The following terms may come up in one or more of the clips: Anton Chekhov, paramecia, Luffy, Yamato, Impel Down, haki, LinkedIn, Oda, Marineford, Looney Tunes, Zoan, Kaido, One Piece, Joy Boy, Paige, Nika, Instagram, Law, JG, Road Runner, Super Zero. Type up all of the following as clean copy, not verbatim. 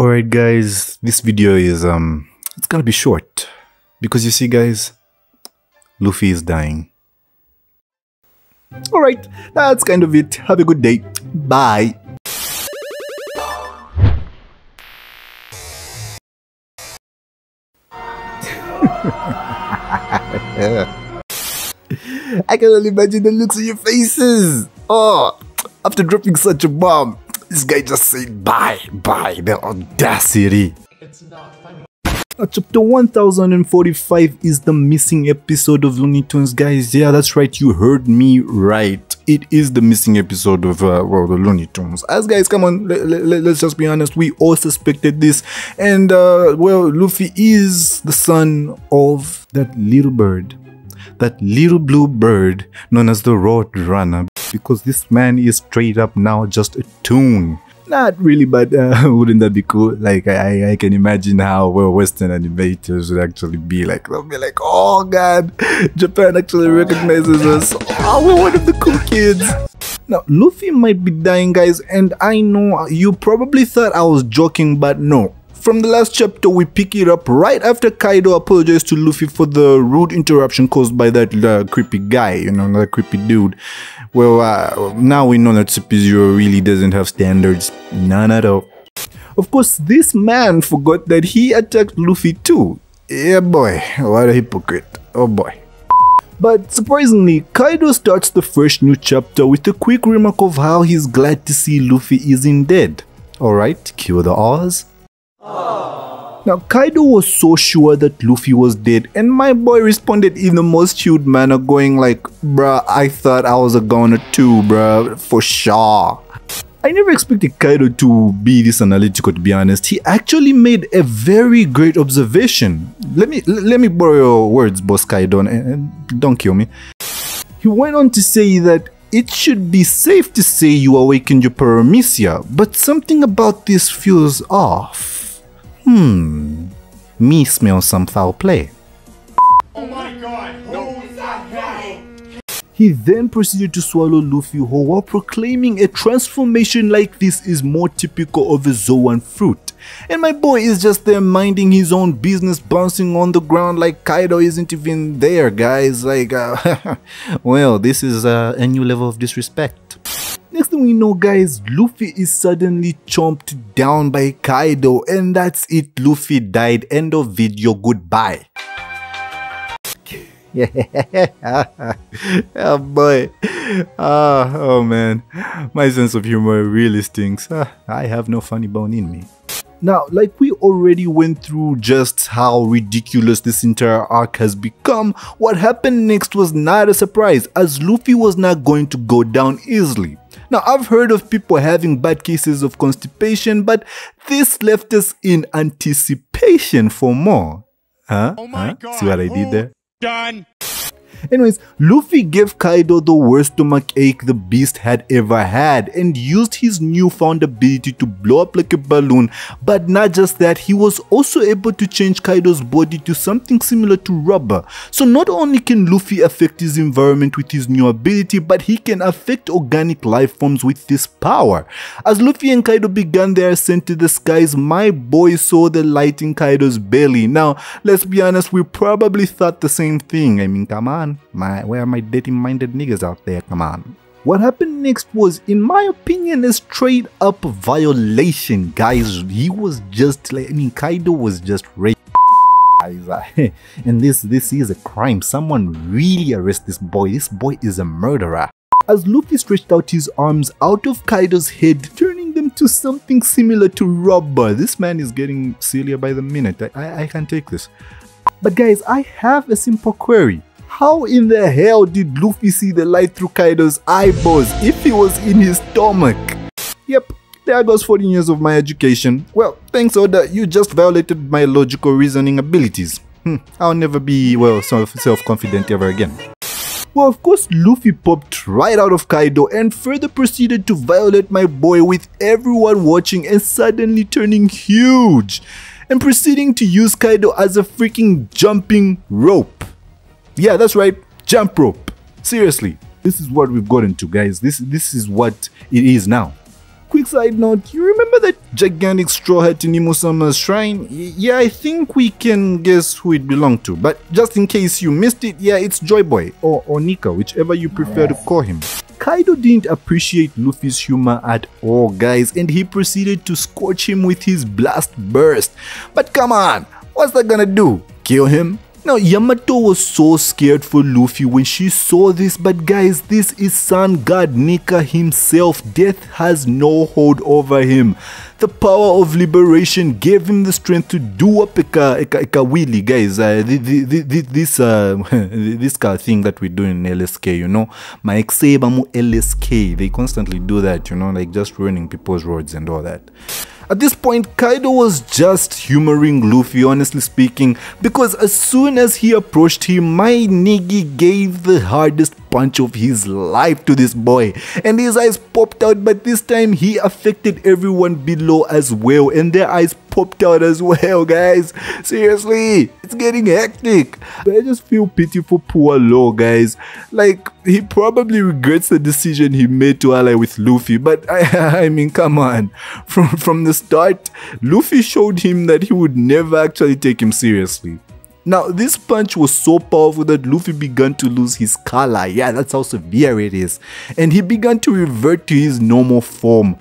Alright guys, this video is it's gonna be short because you see guys, Luffy is dying. Alright, that's kind of it. Have a good day. Bye. I can only imagine the looks on your faces. Oh, after dropping such a bomb, this guy just said bye, the audacity. It's not funny. Chapter 1045 is the missing episode of Looney Tunes, guys. Yeah, that's right, you heard me right. It is the missing episode of the Looney Tunes. As guys, come on, let's just be honest. We all suspected this, and well, Luffy is the son of that little bird, that little blue bird known as the Road Runner, because this man is straight up now just a tune. Not really, but wouldn't that be cool? Like, I can imagine how Western animators would actually be like. They'll be like, oh god, Japan actually recognizes us. Oh, we're one of the cool kids. Now, Luffy might be dying, guys, and I know you probably thought I was joking, but no. From the last chapter, we pick it up right after Kaido apologized to Luffy for the rude interruption caused by that creepy guy, you know, that creepy dude. Well, now we know that Super Zero really doesn't have standards, none at all. Of course, this man forgot that he attacked Luffy too. Yeah boy, what a hypocrite, oh boy. But surprisingly, Kaido starts the fresh new chapter with a quick remark of how he's glad to see Luffy isn't dead. Alright, cue the R's. Now, Kaido was so sure that Luffy was dead, and my boy responded in the most chilled manner, going like, bruh, I thought I was a goner too, bruh, for sure. I never expected Kaido to be this analytical, to be honest. He actually made a very great observation. Let me borrow your words, boss Kaido, and don't kill me. He went on to say that it should be safe to say you awakened your paramecia, but something about this feels off. Me smell some foul play. Oh my god, no, he then proceeded to swallow Luffy whole while proclaiming a transformation like this is more typical of a Zoan fruit. And my boy is just there minding his own business, bouncing on the ground like Kaido isn't even there, guys. Like, well, this is a new level of disrespect. Next thing we know, guys, Luffy is suddenly chomped down by Kaido, and that's it, Luffy died, end of video, goodbye. Oh boy, oh man, my sense of humor really stinks. I have no funny bone in me. Now, like we already went through just how ridiculous this entire arc has become, what happened next was not a surprise, as Luffy was not going to go down easily. Now, I've heard of people having bad cases of constipation, but this left us in anticipation for more. Huh? Oh my God. See what I did there? Done. Anyways, Luffy gave Kaido the worst stomach ache the beast had ever had and used his newfound ability to blow up like a balloon, but not just that, he was also able to change Kaido's body to something similar to rubber. So not only can Luffy affect his environment with his new ability, but he can affect organic life forms with this power. As Luffy and Kaido began their ascent to the skies, my boy saw the light in Kaido's belly. Now, let's be honest, we probably thought the same thing. I mean, come on. Where are my dirty-minded niggas out there? Come on. What happened next was, in my opinion, a straight-up violation, guys. He was just like, I mean, Kaido was just raped. And this is a crime. Someone really arrest this boy. This boy is a murderer. As Luffy stretched out his arms out of Kaido's head, turning them to something similar to rubber. This man is getting sillier by the minute. I can't take this. But guys, I have a simple query. How in the hell did Luffy see the light through Kaido's eyeballs if he was in his stomach? Yep, there goes 14 years of my education. Well, thanks Oda, you just violated my logical reasoning abilities. I'll never be, well, self-confident ever again. Well, of course, Luffy popped right out of Kaido and further proceeded to violate my boy with everyone watching and suddenly turning huge and proceeding to use Kaido as a freaking jumping rope. Yeah, that's right, jump rope. Seriously, this is what we've gotten to, guys. This is what it is now. quick side note, you remember that gigantic straw hat in Nemo-sama's shrine? Yeah, I think we can guess who it belonged to, but just in case you missed it, yeah, it's Joy Boy or Nika, whichever you prefer to call him. Kaido didn't appreciate Luffy's humor at all, guys, and he proceeded to scorch him with his blast burst. But come on, what's that gonna do? Kill him? Now, Yamato was so scared for Luffy when she saw this, but guys, this is Sun God Nika himself. Death has no hold over him. The power of liberation gave him the strength to do up a wheelie, guys. This kind of thing that we do in LSK, you know. My Xebamu LSK, they constantly do that, you know, like just ruining people's roads and all that. At this point, Kaido was just humoring Luffy, honestly speaking, because as soon as he approached him, my Niggy gave the hardest punch of his life to this boy, and his eyes popped out, but this time he affected everyone below as well, and their eyes popped out as well, guys. Seriously, it's getting hectic. But I just feel pity for poor Law, guys. Like, he probably regrets the decision he made to ally with Luffy, but I mean, come on. From the start, Luffy showed him that he would never actually take him seriously. Now, this punch was so powerful that Luffy began to lose his color. Yeah, that's how severe it is. And he began to revert to his normal form.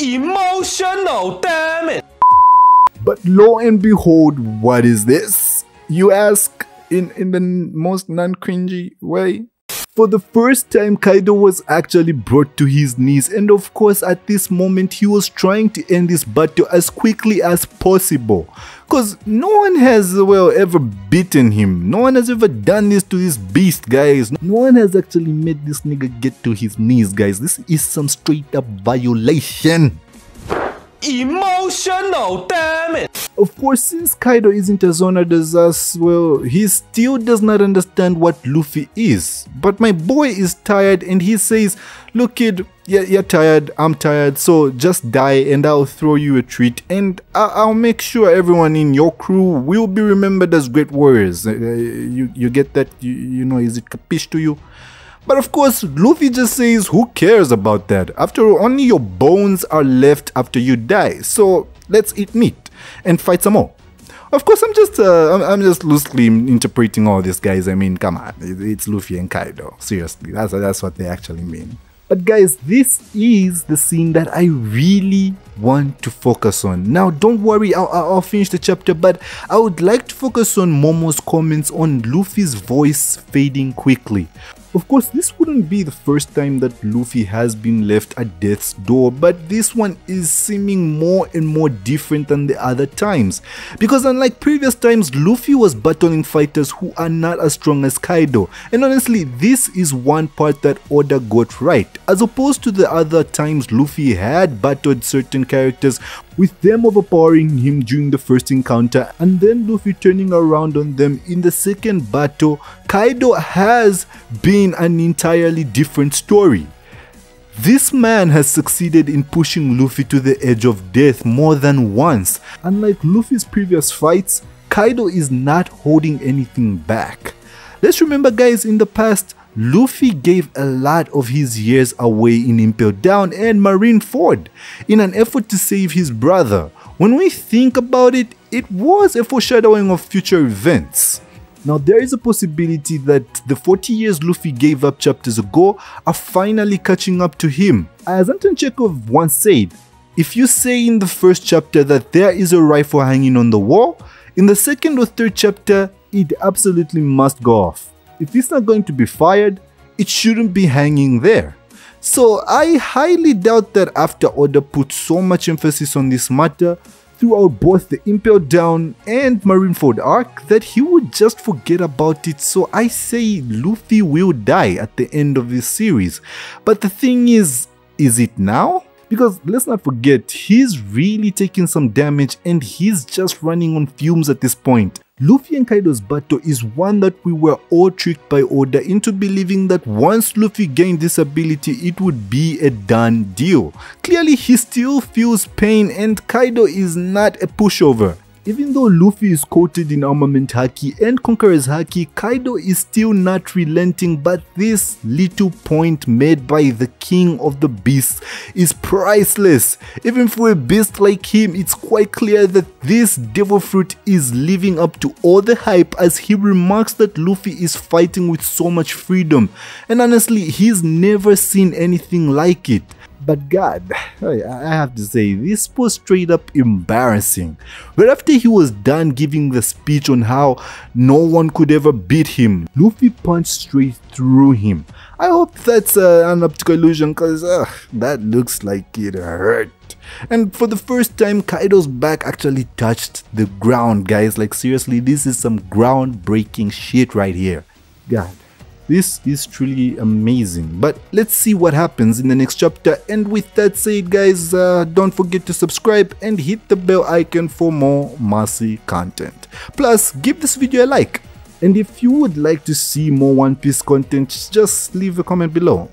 Emotional, damn it! But lo and behold, what is this? You ask in the most non-cringy way. For the first time, Kaido was actually brought to his knees, and of course at this moment he was trying to end this battle as quickly as possible. Because no one has, well, ever beaten him. No one has ever done this to this beast, guys. No one has actually made this nigga get to his knees, guys. This is some straight up violation. Emotional, damn it! Of course, since Kaido isn't as honored as us, well, he still does not understand what Luffy is. But my boy is tired and he says, look kid, yeah, you're tired, I'm tired, so just die and I'll throw you a treat, and I'll make sure everyone in your crew will be remembered as great warriors. You get that? You know, is it capiche to you? But of course, Luffy just says, who cares about that? After all, only your bones are left after you die. So let's eat meat and fight some more. Of course, I'm just loosely interpreting all these guys. I mean, come on, it's Luffy and Kaido. Seriously, that's what they actually mean. But guys, this is the scene that I really want to focus on. Now, don't worry, I'll finish the chapter, but I would like to focus on Momo's comments on Luffy's voice fading quickly. Of course, this wouldn't be the first time that Luffy has been left at death's door, but this one is seeming more and more different than the other times. Because unlike previous times, Luffy was battling fighters who are not as strong as Kaido. And honestly, this is one part that Oda got right. As opposed to the other times Luffy had battled certain characters, with them overpowering him during the first encounter and then Luffy turning around on them in the second battle, Kaido has been an entirely different story. This man has succeeded in pushing Luffy to the edge of death more than once. Unlike Luffy's previous fights, Kaido is not holding anything back. Let's remember, guys, in the past, Luffy gave a lot of his years away in Impel Down and Marineford in an effort to save his brother. When we think about it, it was a foreshadowing of future events. Now, there is a possibility that the 40 years Luffy gave up chapters ago are finally catching up to him. As Anton Chekhov once said, if you say in the first chapter that there is a rifle hanging on the wall, in the second or third chapter, it absolutely must go off. If it's not going to be fired, it shouldn't be hanging there. So I highly doubt that after Oda put so much emphasis on this matter throughout both the Impel Down and Marineford arc, that he would just forget about it. So I say Luffy will die at the end of this series. But the thing is it now? Because let's not forget, he's really taking some damage and he's just running on fumes at this point. Luffy and Kaido's battle is one that we were all tricked by Oda into believing that once Luffy gained this ability, it would be a done deal. Clearly, he still feels pain and Kaido is not a pushover. Even though Luffy is coated in armament haki and Conqueror's haki, Kaido is still not relenting, but this little point made by the king of the beasts is priceless. Even for a beast like him, it's quite clear that this devil fruit is living up to all the hype, as he remarks that Luffy is fighting with so much freedom, and honestly, he's never seen anything like it. But God, I have to say, this was straight up embarrassing. But after he was done giving the speech on how no one could ever beat him, Luffy punched straight through him. I hope that's an optical illusion, because that looks like it hurt. And for the first time, Kaido's back actually touched the ground, guys. Like, seriously, this is some groundbreaking shit right here. God. This is truly amazing, but let's see what happens in the next chapter. And with that said, guys, don't forget to subscribe and hit the bell icon for more Marcy content. Plus, give this video a like. And if you would like to see more One Piece content, just leave a comment below.